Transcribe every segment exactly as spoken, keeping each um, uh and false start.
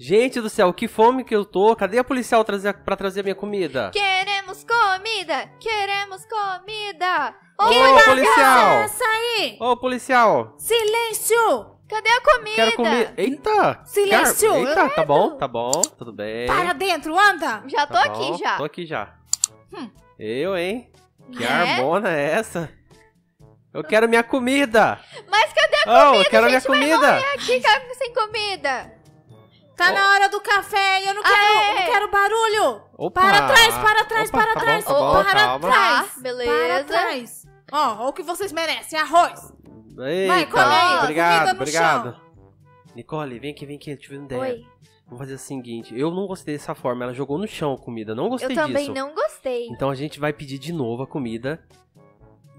Gente do céu, que fome que eu tô. Cadê a policial trazer, pra trazer minha comida? Queremos comida! Queremos comida! Ô, oh, policial! Ô, oh, policial! Silêncio! Cadê a comida? Quero comida. Eita! Silêncio! Cara, eita, tá bom, tá bom, tudo bem. Para dentro, anda! Já tô tá aqui, bom, já. Tô aqui já. Hum. Eu, hein? Que é? Armona é essa? Eu quero minha comida! Mas cadê a comida? Oh, eu quero a gente minha comida! Vai morrer aqui sem comida! Tá oh. na hora do café e eu não quero, ah, é. não quero barulho! Opa. Para trás, para trás, Opa, para tá trás! Bom, tá bom, para calma. trás! Tá, beleza! Para trás! Ó, oh, o que vocês merecem, arroz! Eita, vai, come aí, obrigado, obrigado. Chão. Nicole, vem aqui, vem aqui, eu tive uma ideia. Oi. Vamos fazer o seguinte, eu não gostei dessa forma, ela jogou no chão a comida, não gostei disso. Eu também disso. não gostei. Então a gente vai pedir de novo a comida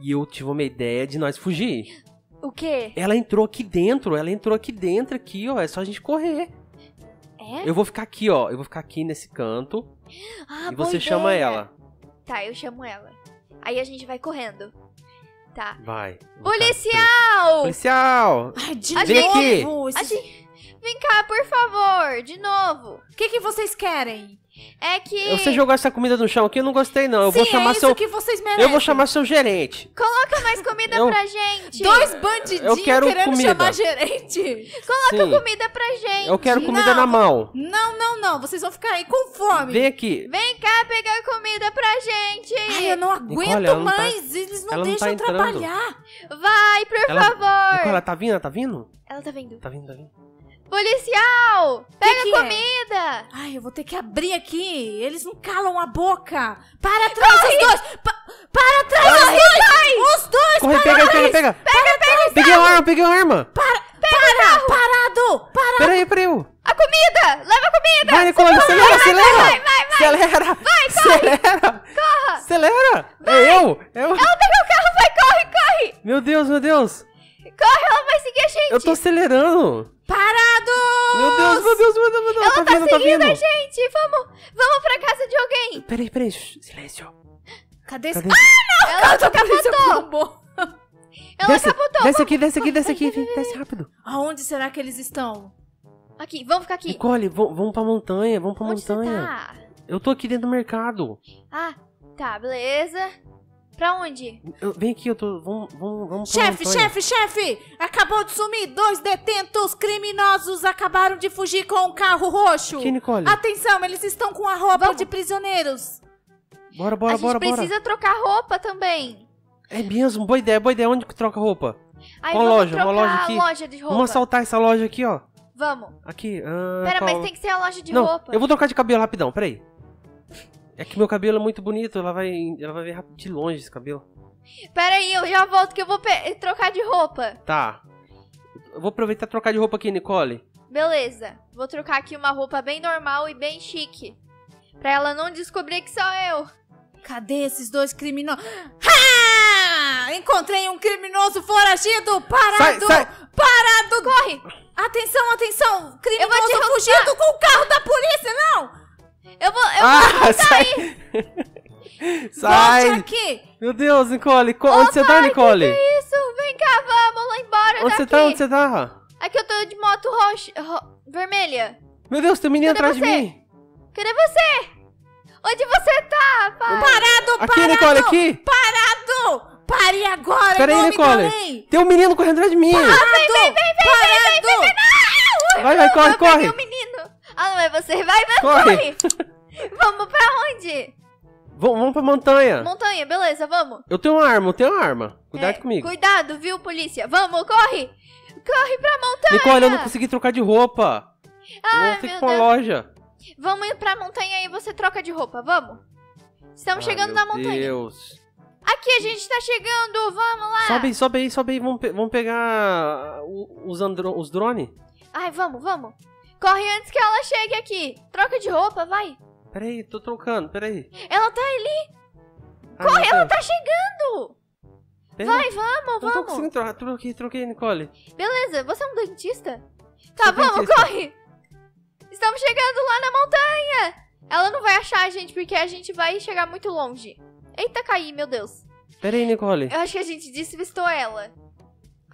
e eu tive uma ideia de nós fugir. O quê? Ela entrou aqui dentro, ela entrou aqui dentro, aqui, ó, é só a gente correr. É? Eu vou ficar aqui, ó, eu vou ficar aqui nesse canto ah, e você ideia. chama ela. Tá, eu chamo ela. Aí a gente vai correndo. Tá. Vai. Policial! Policial! Ai, de a novo! Gente, a gente... Vem cá, por favor, de novo. O que, que vocês querem? É que... Você jogou essa comida no chão aqui, eu não gostei não. Eu Sim, vou chamar é isso seu... que vocês merecem. Eu vou chamar seu gerente. Coloca mais comida eu... pra gente. Dois bandidinhos eu quero querendo comida. chamar gerente. Coloca Sim. comida pra gente. Eu quero comida não, na mão. Não, não, não. Vocês vão ficar aí com fome. Vem aqui. Vem cá pegar comida pra gente. Ai, eu não aguento Nicole, mais. Não tá... Eles não ela deixam não tá eu trabalhar. Vai, por ela... favor. Nicole, ela tá vindo? Ela tá vindo? Ela tá vindo. Tá vindo, tá vindo. Policial! Pega que que comida! É? Ai, eu vou ter que abrir aqui. Eles não calam a boca. Para trás, corre! os dois! Pa para trás, corre, os dois! Vai! Os dois, corre, para pega, pega, pega! Pega, pega! Peguei a arma, peguei a arma! Para, para, parado! Para! Peraí, peraí! A comida! Leva a comida! Vai, Nicole, acelera, acelera! Vai, vai, vai! Acelera! Vai, corre! Acelera! Corra! Acelera! Vai. É eu! É eu! Ela pegou o carro, vai, corre, corre! Meu Deus, meu Deus! Corre, ela vai seguir a gente! Eu tô acelerando! Parados! Meu Deus, meu Deus, meu Deus, meu Deus! Ela tá, tá vindo, seguindo tá vindo. a gente! Vamos, vamos pra casa de alguém! Peraí, peraí, silêncio! Cadê esse... Cadê? Ah, não! Ela capotou! Ela desce, capotou! Desce aqui, desce aqui, desce aqui, desce rápido! Aonde será que eles estão? Aqui, vamos ficar aqui! Nicole, vamos pra montanha, vamos pra Onde montanha! Você tá? Eu tô aqui dentro do mercado! Ah, tá, beleza! Pra onde? Eu, vem aqui, eu tô... Vamos, vamos, vamos Chefe, chefe, chefe! Acabou de sumir! Dois detentos criminosos acabaram de fugir com um carro roxo! Que, Nicole? Atenção, eles estão com a roupa vamos. de prisioneiros! Bora, bora, a bora, A gente bora. precisa trocar roupa também! É mesmo, boa ideia, boa ideia! Onde que troca roupa? Aí, uma loja, uma loja aqui! Loja de roupa. Vamos assaltar essa loja aqui, ó! Vamos! Aqui, ah, Pera, qual... mas tem que ser a loja de Não, roupa! Eu vou trocar de cabelo rapidão, peraí! É que meu cabelo é muito bonito, ela vai, ela vai ver de longe esse cabelo. Pera aí, eu já volto que eu vou trocar de roupa. Tá. Eu vou aproveitar e trocar de roupa aqui, Nicole. Beleza. Vou trocar aqui uma roupa bem normal e bem chique. Pra ela não descobrir que sou eu. Cadê esses dois criminosos? Ha! Encontrei um criminoso foragido! Parado! Sai, sai. Parado! Corre! Atenção, atenção! Criminoso eu vou fugindo com o carro da polícia, não! Eu vou, eu ah, vou sair! Sai! sai. Volte aqui! Meu Deus, Nicole! Co Opa, onde você tá, Nicole? Que que é isso? Vem cá, vamos lá embora Onde daqui. você tá? Onde você tá? Aqui eu tô de moto roxa... Ro vermelha. Meu Deus, tem um menino Cadê atrás você? de mim! Cadê você? Onde você tá, pai? Parado, parado! Aqui, Nicole, aqui! Parado! Pare agora, Pera aí, Nicole! Tem um menino correndo atrás de mim! Parado! Vem, vem, vem, vem, vem, vem, vem, não! Vai, vai, corre, eu corre! Ah, não é você. Vai, vai, corre! corre. Vamos pra onde? Vom, vamos pra montanha. Montanha, beleza, vamos. Eu tenho uma arma, eu tenho uma arma. Cuidado é, comigo. Cuidado, viu, polícia? Vamos, corre! Corre pra montanha! Nicole, eu não consegui trocar de roupa. Ah, vou ter que ir pra loja. Vamos ir pra montanha e você troca de roupa, vamos? Estamos ah, chegando na montanha. Meu Deus. Aqui, a gente tá chegando, vamos lá. Sobe aí, sobe aí, sobe aí. Vamos, pe vamos pegar os, os drones. Ai, vamos, vamos. Corre antes que ela chegue aqui. Troca de roupa, vai. Peraí, tô trocando, peraí. Ela tá ali. Ah, Corre, ela tá chegando. Pera vai, vamos, não vamos. Não tô conseguindo trocar. Troquei, troquei, Nicole. Beleza, você é um dentista? Tá, vamos, dentista. corre. Estamos chegando lá na montanha. Ela não vai achar a gente, porque a gente vai chegar muito longe. Eita, caí, meu Deus. Peraí, Nicole. Eu acho que a gente despistou ela.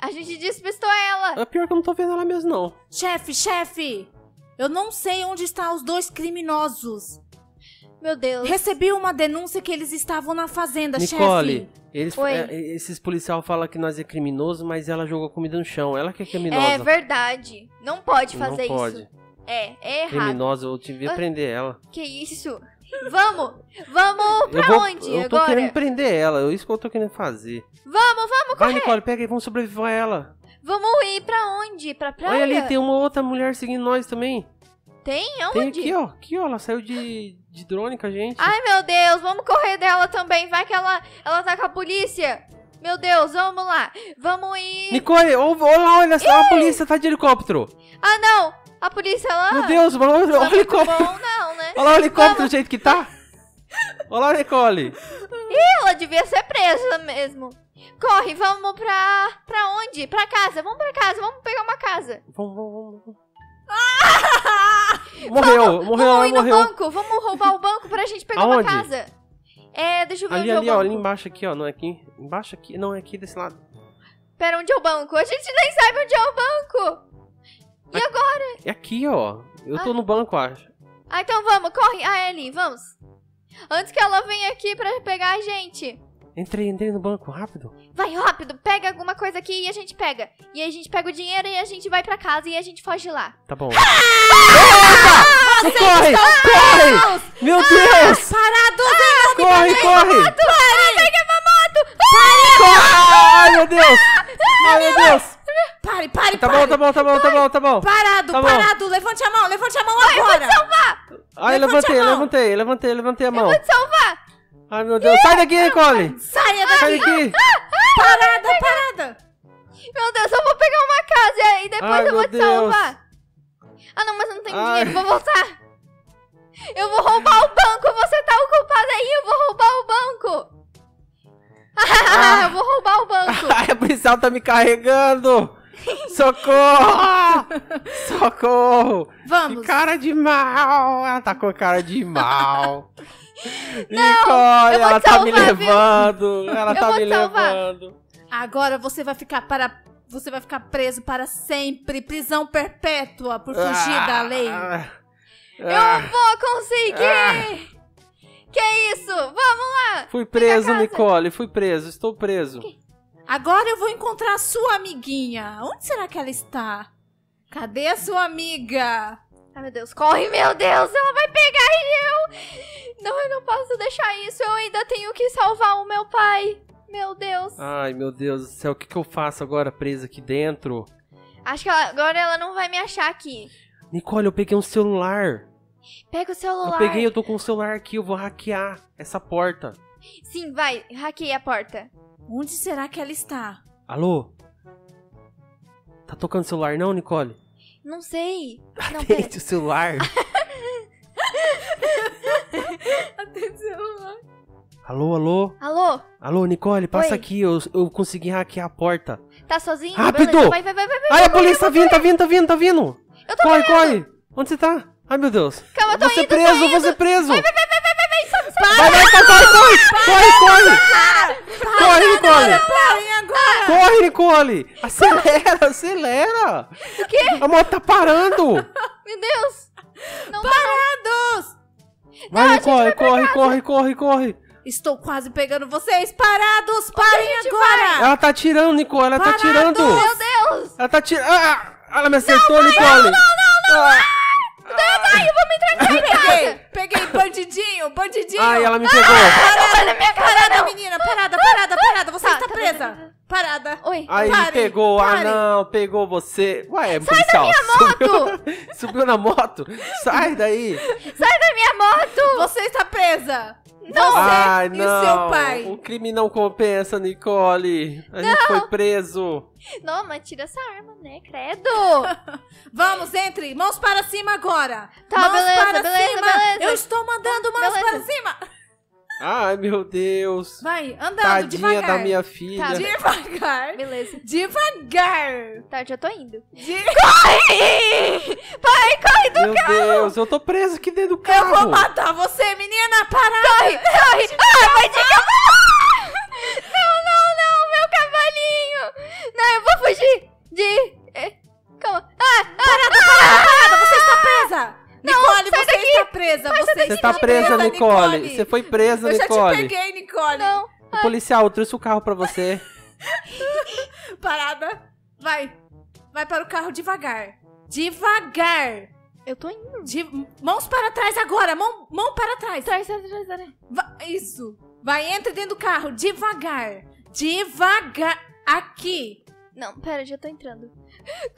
A gente despistou ela. É pior que eu não tô vendo ela mesmo, não. Chefe, chefe. Eu não sei onde estão os dois criminosos. Meu Deus. Recebi uma denúncia que eles estavam na fazenda, chefe. Nicole, eles, esses policial falam que nós é criminoso, mas ela jogou comida no chão. Ela que é criminosa. É verdade. Não pode fazer isso. Não pode. É, é errado. Criminosa, eu devia ah, prender ela. Que isso? Vamos, vamos pra eu vou, onde eu tô agora? Querendo prender ela, isso que eu tô querendo fazer. Vamos, vamos, correr. Vai, Nicole, pega e vamos sobreviver a ela. Vamos ir pra onde? Pra praia? Olha ali, tem uma outra mulher seguindo nós também. Tem? Aonde? Tem aqui, ó. Aqui, ó, ela saiu de, de drone com a gente. Ai, meu Deus, vamos correr dela também. Vai que ela, ela tá com a polícia. Meu Deus, vamos lá. Vamos ir... Nicole, olha, olha só, a polícia tá de helicóptero. Ah, não. A polícia lá... Meu Deus, olha o helicóptero. Bom, não, né? Olha o helicóptero do jeito que tá. Olha lá, Nicole. Ih, ela devia ser presa mesmo. Corre, vamos pra... Pra onde? Pra casa, vamos pra casa, vamos pegar uma casa. Vamos, vamos, vamos. Ah! Morreu, vamos, morreu, vamos ir no morreu. Banco, vamos roubar o banco pra gente pegar Aonde? uma casa. É, deixa eu ver ali, onde ali, é o banco. Ali, ali, embaixo aqui, ó, não é aqui. Embaixo aqui, não, é aqui desse lado. Pera, onde é o banco? A gente nem sabe onde é o banco. E aqui, agora? É aqui, ó. Eu ah. tô no banco, acho. Ah, então vamos, corre. Ah, é ali, vamos. Antes que ela venha aqui pra pegar a gente. Entrei, entrei no banco, rápido. Vai, rápido, pega alguma coisa aqui e a gente pega. E aí a gente pega o dinheiro e a gente vai pra casa e a gente foge lá. Tá bom. Ah! Ah! Nossa, corre, corre! Meu Deus! Parado! Corre, corre! Pega uma moto! Ai, meu Deus! Ai, meu Deus! Pare, pare, pare! Tá bom, tá bom, tá bom, tá bom, tá bom. Parado, parado, levante a mão, levante a mão agora! Eu vou te salvar! Ai, levantei, levantei, levantei, levantei a mão. Eu vou te salvar! Ai, meu Deus, sai daqui, Nicole! Sai daqui! Sai daqui. Parada, parada! Meu Deus, eu vou pegar uma casa e depois Ai, eu vou te Deus. salvar! Ah não, mas eu não tenho Ai. dinheiro, vou voltar! Eu vou roubar o banco, você tá ocupado aí, eu vou roubar o banco! Ah. Eu vou roubar o banco! Ai, a policial tá me carregando! Socorro! Socorro! Vamos! Que cara de mal! Ela tá com cara de mal! Nicole, não, ela tá salvar, me levando, viu? Ela eu tá me salvar. levando. Agora você vai ficar para, você vai ficar preso para sempre, prisão perpétua por fugir ah, da lei. Ah, eu vou conseguir. Ah, que isso? Vamos lá. Fui preso, Nicole, fui preso, estou preso. Okay. Agora eu vou encontrar a sua amiguinha. Onde será que ela está? Cadê a sua amiga? Ai, meu Deus, corre, meu Deus, ela vai pegar e eu... Não, eu não posso deixar isso, eu ainda tenho que salvar o meu pai. Meu Deus. Ai, meu Deus do céu, o que, que eu faço agora presa aqui dentro? Acho que ela, agora ela não vai me achar aqui. Nicole, eu peguei um celular. Pega o celular. Eu peguei, eu tô com o um celular aqui, eu vou hackear essa porta. Sim, vai, hackeei a porta. Onde será que ela está? Alô? Tá tocando celular não, Nicole? Não sei. Atende o celular. Atende o celular. Alô, alô? Alô? Alô, Nicole, passa Oi. aqui. Eu, eu consegui hackear a porta. Tá sozinho? Rápido! Beleza. Vai, vai, vai, vai. Ai, a polícia tá vindo, tá vindo, tá vindo, tá vindo. Eu tô corre, vendo. corre. Onde você tá? Ai, meu Deus. Calma, eu tô indo, tô indo. Vou ser preso, vou ser preso. Vai, vai, vai, vai, vai, vai. Sobe, sobe. Vai, vai, vai, vai, corre. Corre, corre. Corre, Nicole. Corre, Nicole! Acelera, acelera! O quê? A moto tá parando! Meu Deus! Não Parados! Não, vai, Nicole, corre, corre, corre, corre! Estou quase pegando vocês! Parados! Parem agora! Vai? Ela tá atirando, Nicole! Ela Parados. tá atirando! Meu Deus! Ela tá atirando! Ah, ela me acertou, não, Nicole! Não, não, não, não! Ah. Não, vai! Eu vou me trancar em casa! Peguei, peguei bandidinho, bandidinho! Ai, ela me pegou! Ah, parada, minha cara, parada não. menina! Parada, parada, parada! Você tá, está tá presa! Bem. Parada. Oi. Aí pare, pegou. Pare. Ah, não. Pegou você. Ué, Sai policial. Sai da minha moto. Subiu, subiu na moto. Sai daí. Sai da minha moto. Você está presa. Não. Você Ai, e não. seu pai. O crime não compensa, Nicole. A não. gente foi preso. Não, mas tira essa arma, né? Credo. Vamos, entre. Mãos para cima agora. Tá, mãos beleza, para beleza, cima. Beleza. Eu estou mandando mãos beleza. para cima. Ai, meu Deus. Vai, andando, Tadinha devagar. da minha filha. Tá, devagar. Beleza. Devagar. Tá, já tô indo. De... Corre! Pai, corre do meu carro. Meu Deus, eu tô preso aqui dentro do carro. Eu vou matar você, menina. Parada. Corre, corre. Ai, vai de cavalo. Não, não, não, meu cavalinho. Não, eu vou fugir de... Calma. Ah, ah, parada, parada, parada. Você está presa. presa. Mas você você tá presa, presa Nicole. Nicole. Você foi presa, eu Nicole. Eu já te peguei, Nicole. Não. O policial trouxe o carro pra você. Parada. Vai. Vai para o carro devagar. Devagar. Eu tô indo. De... Mãos para trás agora. Mão, mão para trás. Trás, trás, trás, trás. Vai... Isso. Vai, entra dentro do carro. Devagar. Devagar. Aqui. Não, pera, já tô entrando.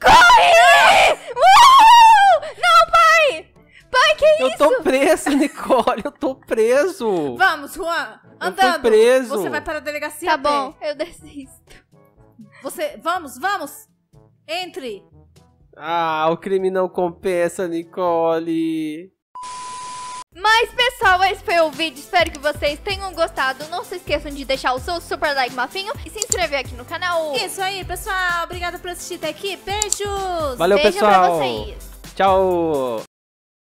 Corre! Uh! Não, pai! Pai, que é isso? Eu tô preso, Nicole. Eu tô preso. Vamos, Juan. Andando. Eu tô preso. Você vai para a delegacia. Tá bom, eu desisto. Você... Vamos, vamos. Entre. Ah, o crime não compensa, Nicole. Mas, pessoal, esse foi o vídeo. Espero que vocês tenham gostado. Não se esqueçam de deixar o seu super like mafinho e se inscrever aqui no canal. Isso aí, pessoal. Obrigada por assistir até aqui. Beijos. Valeu, Beijo pessoal. Pra vocês. Tchau.